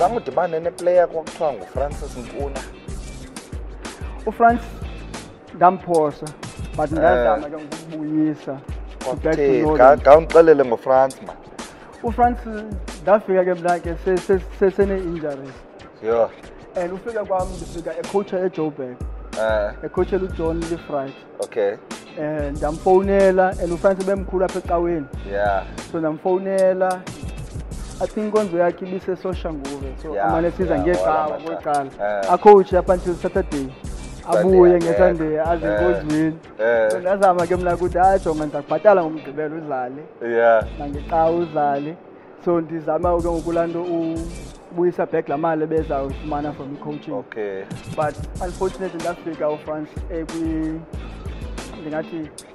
ngangudibane neplayer kwakuthiwa nguFrancis Nkuna. UFrancis ndamphosa but ngazama ke ngikubuyisa. Okay, ngawumxelele ngoFrancis man. UFrancis ndafika ke mina ke sesene injuries. Yeah. And ufika kwami ndifika ecoach eJoburg. Ecoach uJohn Lefright. Okay. And ndamfonela and uFrancis bemkhulu apha ecaweni. Yeah. So ndamfonela I think on the Achilles social movie, so I'm going to get a coach up until Saturday. Abu and Sunday as a good win. And as I'm a good at home and Patalam to Beruzali, and the Tauzali. So this Amago Gulando with a Pekla Malabes out mana from coaching. Okay. But unfortunately, that week our France every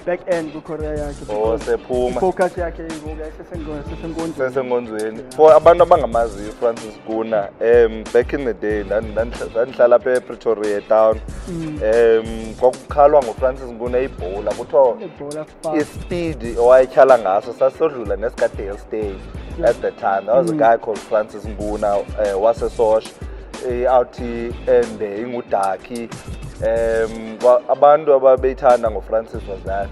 back end to Korea. Oh, se phuma. Focus yakhe ngoba sesengonzweni. For abantu abangamazi uFrancis Nkuna, back in the day ndanhlala phe Pretoria town. Kwakukhalwa ngoFrancis Nkuna ibhola kuthiwa ispeed owayekhala ngaso sasodlula nesikade stay at the time. There was a guy called Francis Nkuna waseSosh outhi and ingudaki. Abantu ababeyithanda ngoFrancis was that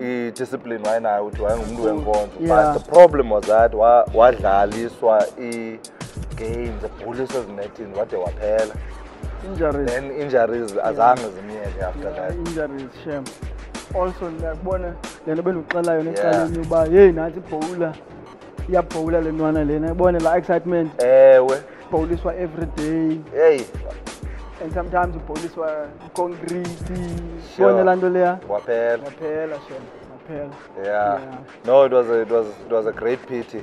i-discipline wayena uthi wayengumuntu wenkonzo, but the problem was that wadlaliswa i-games ebhulisa ezinethini wade waphela. Then injuries azange zimyeke after that. Injuries shame. Also ndiyakubona le nto bendiqala yona ecaleni uba hey nathi ibhowula iyabhowula le ntwana lena ibone la excitement. Ewe. Ibhowuliswa every day. Hey. And sometimes the police were concrete. Sure. Wapel. Yeah. No, it was a great pity.